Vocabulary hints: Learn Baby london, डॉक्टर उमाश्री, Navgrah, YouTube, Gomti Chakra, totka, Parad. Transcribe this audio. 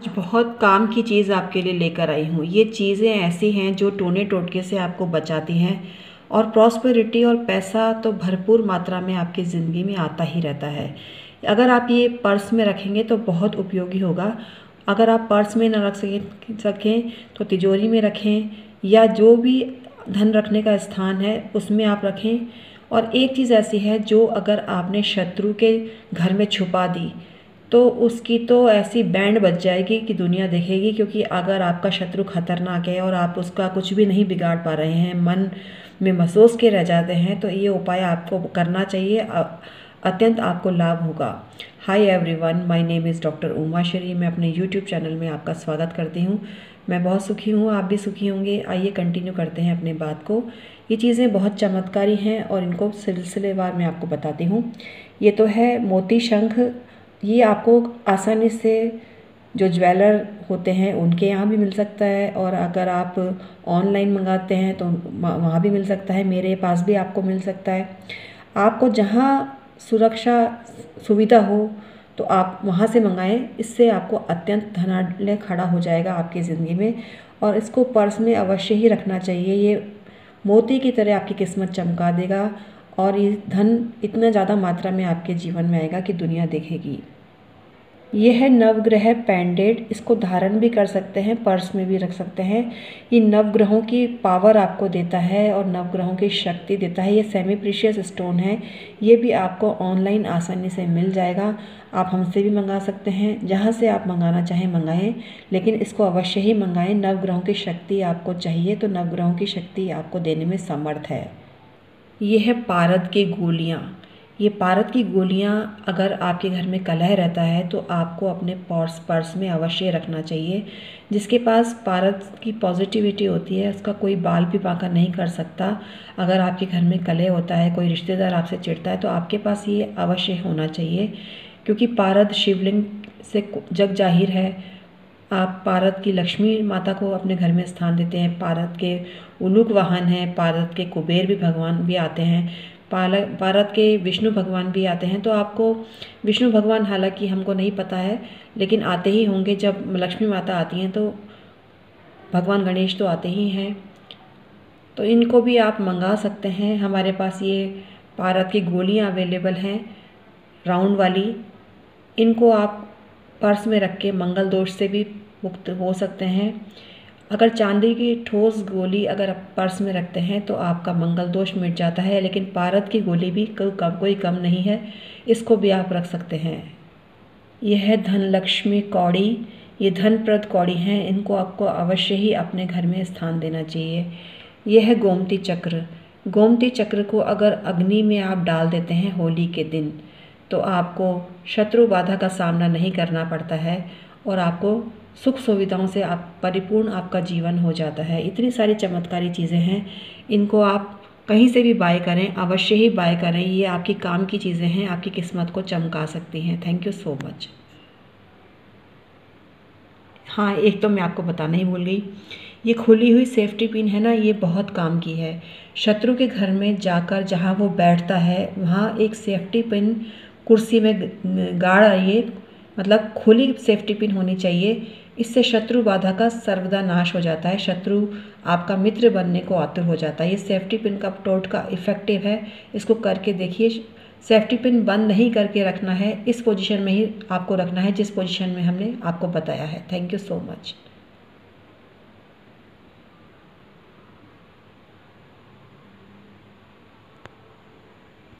आज बहुत काम की चीज़ आपके लिए लेकर आई हूँ। ये चीज़ें ऐसी हैं जो टोने टोटके से आपको बचाती हैं और प्रॉस्पेरिटी और पैसा तो भरपूर मात्रा में आपकी ज़िंदगी में आता ही रहता है। अगर आप ये पर्स में रखेंगे तो बहुत उपयोगी होगा। अगर आप पर्स में न रख सकें तो तिजोरी में रखें या जो भी धन रखने का स्थान है उसमें आप रखें। और एक चीज़ ऐसी है जो अगर आपने शत्रु के घर में छुपा दी तो उसकी तो ऐसी बैंड बज जाएगी कि दुनिया देखेगी, क्योंकि अगर आपका शत्रु खतरनाक है और आप उसका कुछ भी नहीं बिगाड़ पा रहे हैं, मन में महसूस के रह जाते हैं, तो ये उपाय आपको करना चाहिए, अत्यंत आपको लाभ होगा। Hi everyone, my name is डॉक्टर उमाश्री। मैं अपने यूट्यूब चैनल में आपका स्वागत करती हूँ। मैं बहुत सुखी हूँ, आप भी सुखी होंगे। आइए कंटिन्यू करते हैं अपने बात को। ये चीज़ें बहुत चमत्कारी हैं और इनको सिलसिलेवार मैं आपको बताती हूँ। ये तो है मोती शंख। ये आपको आसानी से जो ज्वेलर होते हैं उनके यहाँ भी मिल सकता है, और अगर आप ऑनलाइन मंगाते हैं तो वहाँ भी मिल सकता है, मेरे पास भी आपको मिल सकता है। आपको जहाँ सुरक्षा सुविधा हो तो आप वहाँ से मंगाएं। इससे आपको अत्यंत धनाढ्य खड़ा हो जाएगा आपकी ज़िंदगी में। और इसको पर्स में अवश्य ही रखना चाहिए। ये मोती की तरह आपकी किस्मत चमका देगा और ये धन इतना ज़्यादा मात्रा में आपके जीवन में आएगा कि दुनिया देखेगी। ये है नवग्रह पेंडेंट। इसको धारण भी कर सकते हैं, पर्स में भी रख सकते हैं। ये नवग्रहों की पावर आपको देता है और नवग्रहों की शक्ति देता है। ये सेमी प्रीशियस स्टोन है। ये भी आपको ऑनलाइन आसानी से मिल जाएगा। आप हमसे भी मंगा सकते हैं, जहाँ से आप मंगाना चाहें मंगाएं, लेकिन इसको अवश्य ही मंगाएं। नवग्रहों की शक्ति आपको चाहिए तो नवग्रहों की शक्ति आपको देने में समर्थ है। ये है पारद की गोलियाँ। ये पारद की गोलियां अगर आपके घर में कलह रहता है तो आपको अपने पर्स में अवश्य रखना चाहिए। जिसके पास पारद की पॉजिटिविटी होती है उसका कोई बाल भी बांका नहीं कर सकता। अगर आपके घर में कलह होता है, कोई रिश्तेदार आपसे चिढ़ता है, तो आपके पास ये अवश्य होना चाहिए, क्योंकि पारद शिवलिंग से जग जाहिर है। आप पारद की लक्ष्मी माता को अपने घर में स्थान देते हैं। पारद के उलूक वाहन हैं, पारद के कुबेर भी भगवान भी आते हैं, पारद के विष्णु भगवान भी आते हैं। तो आपको विष्णु भगवान, हालांकि हमको नहीं पता है, लेकिन आते ही होंगे। जब लक्ष्मी माता आती हैं तो भगवान गणेश तो आते ही हैं। तो इनको भी आप मंगा सकते हैं। हमारे पास ये पारद की गोलियां अवेलेबल हैं, राउंड वाली। इनको आप पर्स में रख के मंगल दोष से भी मुक्त हो सकते हैं। अगर चांदी की ठोस गोली अगर आप पर्स में रखते हैं तो आपका मंगल दोष मिट जाता है, लेकिन पारद की गोली भी कोई कम नहीं है, इसको भी आप रख सकते हैं। यह है धन लक्ष्मी कौड़ी। ये धनप्रद कौड़ी हैं, इनको आपको अवश्य ही अपने घर में स्थान देना चाहिए। यह है गोमती चक्र। गोमती चक्र को अगर अग्नि में आप डाल देते हैं होली के दिन तो आपको शत्रु बाधा का सामना नहीं करना पड़ता है और आपको सुख सुविधाओं से आप परिपूर्ण आपका जीवन हो जाता है। इतनी सारी चमत्कारी चीज़ें हैं, इनको आप कहीं से भी बाय करें, अवश्य ही बाय करें। ये आपकी काम की चीज़ें हैं, आपकी किस्मत को चमका सकती हैं। Thank you so much. हाँ, एक तो मैं आपको बताना ही भूल गई, ये खुली हुई सेफ्टी पिन है ना, ये बहुत काम की है। शत्रु के घर में जाकर जहाँ वो बैठता है वहाँ एक सेफ्टी पिन कुर्सी में गाड़ आइए, मतलब खुली सेफ्टी पिन होनी चाहिए। इससे शत्रु बाधा का सर्वदा नाश हो जाता है, शत्रु आपका मित्र बनने को आतुर हो जाता है। ये सेफ्टी पिन का टोटका इफ़ेक्टिव है, इसको करके देखिए। सेफ्टी पिन बंद नहीं करके रखना है, इस पोजीशन में ही आपको रखना है जिस पोजीशन में हमने आपको बताया है। Thank you so much.